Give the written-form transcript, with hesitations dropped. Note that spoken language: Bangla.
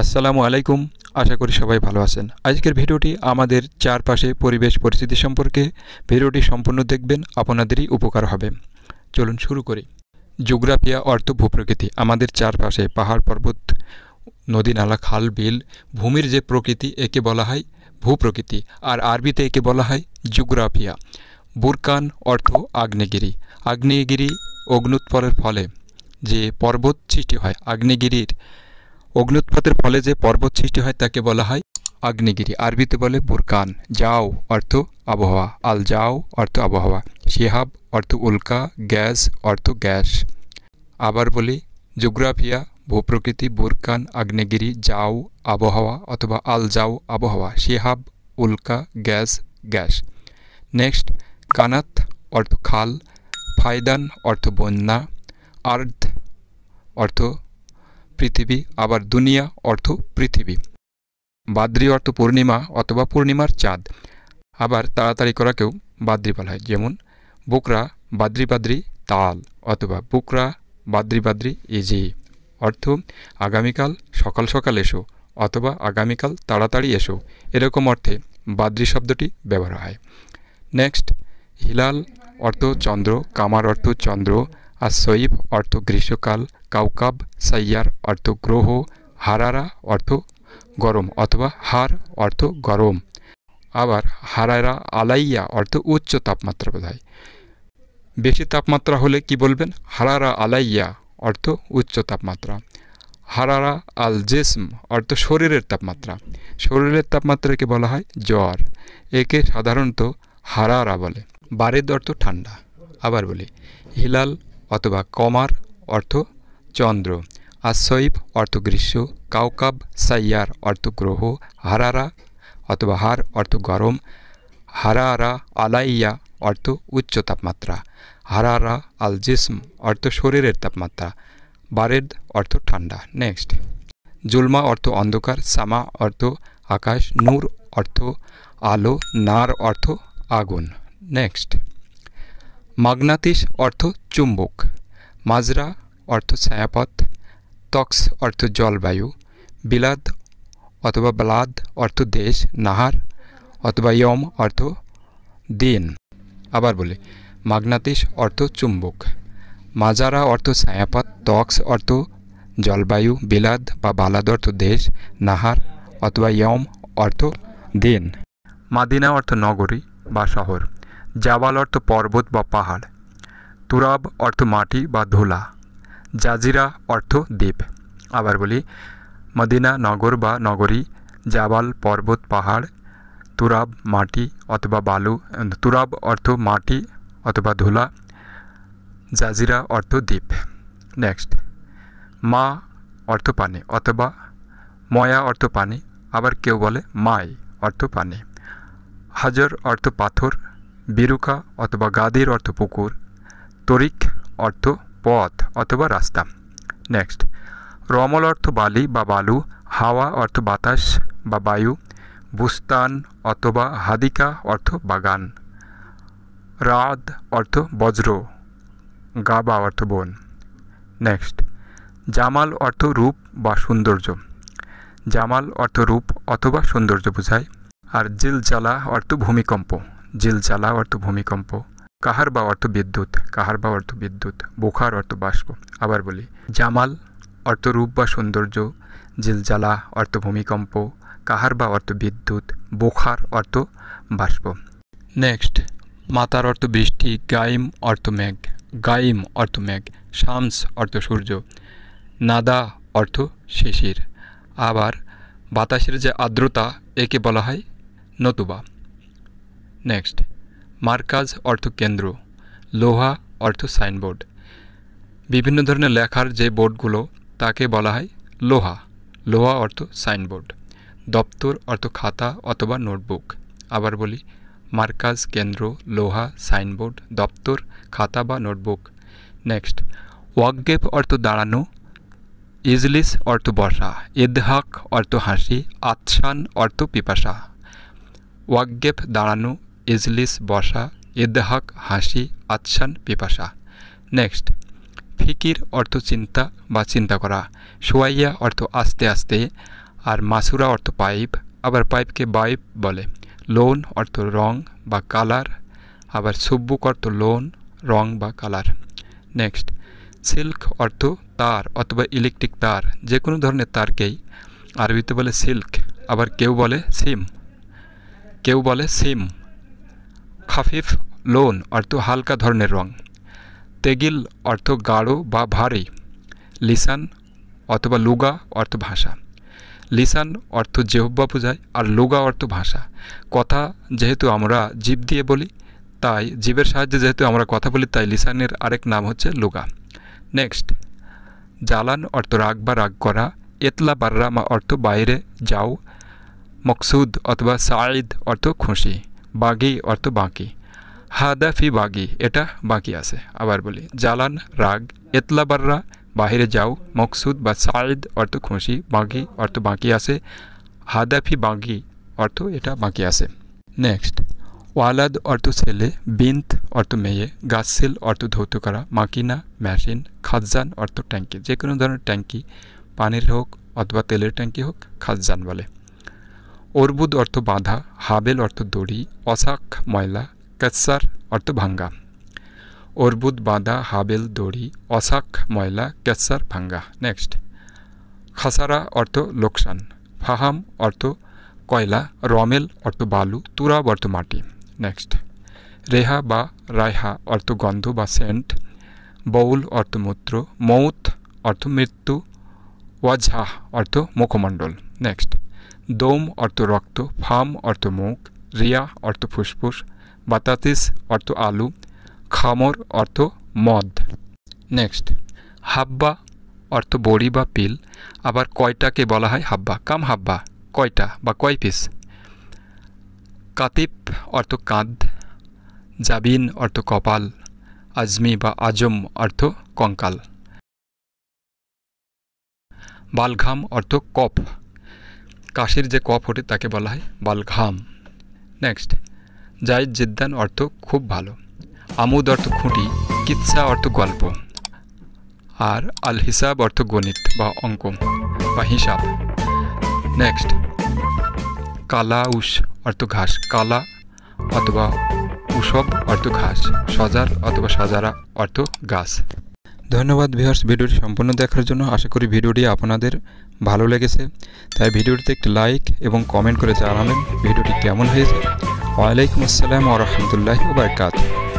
আসসালামু আলাইকুম, আশা করি সবাই ভালো আছেন। আজকের ভিডিওটি আমাদের চারপাশে পরিবেশ পরিস্থিতি সম্পর্কে। ভিডিওটি সম্পূর্ণ দেখবেন, আপনাদেরই উপকার হবে। চলুন শুরু করি। জিওগ্রাফিয়া অর্থ ভূপ্রকৃতি। আমাদের চারপাশে পাহাড় পর্বত, নদী নালা, খাল বিল, ভূমির যে প্রকৃতি একে বলা হয় ভূপ্রকৃতি, আর আরবিতে একে বলা হয় জিওগ্রাফিয়া। বুরকান অর্থ আগ্নেয়গিরি। আগ্নেয়গিরি অগ্নুৎপরের ফলে যে পর্বত সৃষ্টি হয়, আগ্নেয়গিরির অগ্নুৎপাতের ফলে যে পর্বত সৃষ্টি হয় তাকে বলা হয় আগ্নেয়গিরি। আরবিতে বলে বুরকান। জাও অর্থ আবহাওয়া। আল জাও অর্থ আবহাওয়া। শিহাব অর্থ উল্কা, গ্যাস অর্থ গ্যাস। আবার বলি, জিওগ্রাফিয়া ভূপ্রকৃতি, বুরকান আগ্নেয়গিরি, জাও আবহাওয়া অথবা আল জাও আবহাওয়া, শিহাব উল্কা, গ্যাস গ্যাস। নেক্সট, কানাত অর্থ খাল, ফায়দান অর্থ বন্যা, আর্দ অর্থ পৃথিবী, আবার দুনিয়া অর্থ পৃথিবী। বাদ্রি অর্থ পূর্ণিমা অথবা পূর্ণিমার চাঁদ, আবার তাড়াতাড়ি করাকেও বাদ্রি বলা হয়, যেমন বুকরা বাদ্রি বাদ্রি তাল অথবা বুকরা বাদ্রি বাদ্রি ইজি, অর্থ আগামীকাল সকাল সকাল এসো অথবা আগামীকাল তাড়াতাড়ি এসো, এরকম অর্থে বাদ্রি শব্দটি ব্যবহার হয়। নেক্সট, হিলাল অর্থ চন্দ্র, কামার অর্থ চন্দ্র, আর সৈব অর্থ গ্রীষ্মকাল, কাউকাব সাইয়ার অর্থ গ্রহ, হারারা অর্থ গরম অথবা হার অর্থ গরম, আবার হারারা আলাইয়া অর্থ উচ্চ তাপমাত্রা বোঝায়। বেশি তাপমাত্রা হলে কি বলবেন? হারারা আলাইয়া অর্থ উচ্চ তাপমাত্রা। হারারা আল জেসম অর্থ শরীরের তাপমাত্রা। শরীরের তাপমাত্রাকে বলা হয় জ্বর, একে সাধারণত হারারা বলে। বারেদ অর্থ ঠান্ডা। আবার বলি, হিলাল অথবা কমার অর্থ চন্দ্র, আসইব অর্থ গ্রীষ্ম, কাউকাব সাইয়ার অর্থ গ্রহ, হারারা অথবা হার অর্থ গরম, হারারা আলাইয়া অর্থ উচ্চ তাপমাত্রা, হারারা আল জিসম অর্থ শরীরের তাপমাত্রা, বারেদ অর্থ ঠান্ডা। নেক্সট, জুলমা অর্থ অন্ধকার, সামা অর্থ আকাশ, নূর অর্থ আলো, নার অর্থ আগুন। নেক্সট, মাগনাতিস অর্থ চুম্বক, মাজরা অর্থ ছায়াপথ, তক্স অর্থ জলবায়ু, বিলাদ অথবা ব্লাদ অর্থ দেশ, নাহার অথবা ইয়ম অর্থ দিন। আবার বলে, মাগনাতিস অর্থ চুম্বক, মাজারা অর্থ ছায়াপথ, তক্স অর্থ জলবায়ু, বিলাদ বা বালাদ অর্থ দেশ, নাহার অথবা ইয়ম অর্থ দিন। মাদিনা অর্থ নগরী বা শহর, জাবাল অর্থ পর্বত বা পাহাড়, তুরাব অর্থ মাটি বা ধুলা, জাজিরা অর্থ দ্বীপ। আবার বলি, মদিনা নগর বা নগরী, জাবাল পর্বত পাহাড়, তুরাব মাটি অথবা বালু, তুরাব অর্থ মাটি অথবা ধুলা, জাজিরা অর্থ দ্বীপ। নেক্সট, মা অর্থ পানি অথবা ময়া অর্থ পানি, আবার কেউ বলে মাই অর্থ পানি, হাজর অর্থ পাথর, বিরুকা অথবা গাদির অর্থ পুকুর, তরিক অর্থ পথ অথবা রাস্তা। নেক্সট, রমল অর্থ বালি বা বালু, হাওয়া অর্থ বাতাস বা বায়ু, বুস্তান অথবা হাদিকা অর্থ বাগান, রাদ অর্থ বজ্র, গাবা অর্থ বন। নেক্সট, জামাল অর্থ রূপ বা সৌন্দর্য, জামাল অর্থ রূপ অথবা সৌন্দর্য বোঝায়, আর জিলজালা অর্থ ভূমিকম্প, জিলজালা অর্থ ভূমিকম্প, কাহারবা অর্থ বিদ্যুৎ, কাহারবা অর্থ বিদ্যুৎ, বোখার অর্থ বাষ্প। আবার বলি, জামাল অর্থ রূপ বা সৌন্দর্য, জিলজালা অর্থ ভূমিকম্প, কাহারবা অর্থ বিদ্যুৎ, বোখার অর্থ বাষ্প। নেক্সট, মাতার অর্থ বৃষ্টি, গাইম অর্থ মেঘ, গাইম অর্থ মেঘ, শামস অর্থ সূর্য, নাদা অর্থ শিশির। আবার বাতাসের যে আর্দ্রতা একে বলা হয় নতুবা। নেক্সট, মার্কাজ অর্থ কেন্দ্র, লোহা অর্থ সাইনবোর্ড, বিভিন্ন ধরনের লেখার যে বোর্ডগুলো তাকে বলা হয় লোহা, লোহা অর্থ সাইনবোর্ড, দপ্তর অর্থ খাতা অথবা নোটবুক। আবার বলি, মার্কাজ কেন্দ্র, লোহা, সাইনবোর্ড, দপ্তর, খাতা বা নোটবুক। নেক্সট, ওয়াকগেফ অর্থ দাঁড়ানো, ইজলিস অর্থ বসা, ইদহাক অর্থ হাসি, আতসান অর্থ পিপাসা। ওয়াকগেফ দাঁড়ানো, ইজলিস বসা, ইদহাক হাসি, আতসান পিপাসা। নেক্সট, ফিকির অর্থ চিন্তা বা চিন্তা করা, সোয়াইয়া অর্থ আস্তে আস্তে, আর মাসুরা অর্থ পাইপ, আবার পাইপকে বাইপ বলে। লোন অর্থ রং বা কালার, আবার সুব্বুক অর্থ লোন, রং বা কালার। নেক্সট, সিল্ক অর্থ তার অথবা ইলেকট্রিক তার, যে কোনো ধরনের তারকেই আরবিতে বলে সিল্ক, আবার কেউ বলে সিম, কেউ বলে সিম। খাফিফ লোন অর্থ হালকা ধরনের রং। তেগিল অর্থ গাঢ় বা ভারী। লিসান অথবা লুগা অর্থ ভাষা। লিসান অর্থ জেহব্বা বোঝায়, আর লুগা অর্থ ভাষা। কথা যেহেতু আমরা জিভ দিয়ে বলি, তাই জিভের সাহায্যে যেহেতু আমরা কথা বলি, তাই লিসানের আরেক নাম হচ্ছে লুগা। নেক্সট, জালান অর্থ রাগ বা রাগ করা। এতলা বার্রামা অর্থ বাইরে যাও। মকসুদ অথবা সাঈদ অর্থ খুশি। বাগি অর্থ বাকি। হাদাফি বাগি, এটা বাকি আছে। আবার বলি, জালান রাগ, এতলা বার্রা বাইরে যাও, মকসুদ বা সাঈদ অর্থ খুশি, বাগি অর্থ বাকি আছে, হাদাফি বাগি অর্থ এটা বাকি আছে। নেক্সট, ওয়ালাদ অর্থ ছেলে, বিন্ত অর্থ মেয়ে, গাসিল অর্থ ধৌত করা, মাকিনা মেশিন, খাজান অর্থ ট্যাঙ্কি, যে কোনো ধরনের ট্যাঙ্কি, পানির হোক অথবা তেলের ট্যাঙ্কি হোক, খাজান বলে। অর্বুদ অর্থ বাঁধা, হাবেল অর্থ দড়ি, অসাক ময়লা, কাসার অর্থ ভাঙ্গা। অর্বুদ বাঁধা, হাবেল দড়ি, অসাক ময়লা, কাসার ভাঙ্গা। নেক্সট, খাসারা অর্থ লোকসান, ফাহাম অর্থ কয়লা, রমেল অর্থ বালু, তুরাব অর্থ মাটি। নেক্সট, রেহা বা রায়হা অর্থ গন্ধ বা সেন্ট, বউল অর্থ মূত্র, মৌত অর্থ মৃত্যু, ওয়াজহা অর্থ মুখমণ্ডল। নেক্সট, দোম অর্থ রক্ত, ফাম অর্থ মুখ, রিয়া অর্থ ফুসফুস, বাতাতিস অর্থ আলু, খামর অর্থ মদ। নেক্সট, হাব্বা অর্থ বড়ি বা পিল, আবার কয়টাকে বলা হয় হাব্বা, কাম হাব্বা কয়টা বা কয় পিস। কাতিপ অর্থ কাঁধ, জাবিন অর্থ কপাল, আজমি বা আজম অর্থ কঙ্কাল, বালঘাম অর্থ কফ, কাশির যে কফ ওঠে তাকে বলা হয় বালঘাম। নেক্সট, জায়েদ জিদ্দান অর্থ খুব ভালো, আমুদ অর্থ খুঁটি, কিচ্ছা অর্থ গল্প, আর আল হিসাব অর্থ গণিত বা অঙ্ক বা হিসাব। নেক্সট, কালাউস অর্থ ঘাস, কালা অথবা উসব অর্থ ঘাস, সজার অথবা সাজারা অর্থ গাছ। ধন্যবাদ ভিউয়ার্স ভিডিওটি সম্পূর্ণ দেখার জন্য। আশা করি ভিডিওটি আপনাদের ভালো লেগেছে, তাই ভিডিওটিতে একটি লাইক এবং কমেন্ট করে জানাবেন ভিডিওটি কেমন হয়েছে। ওয়ালাইকুম আসসালাম ওয়া রাহমাতুল্লাহি ওয়া বারাকাতুহু।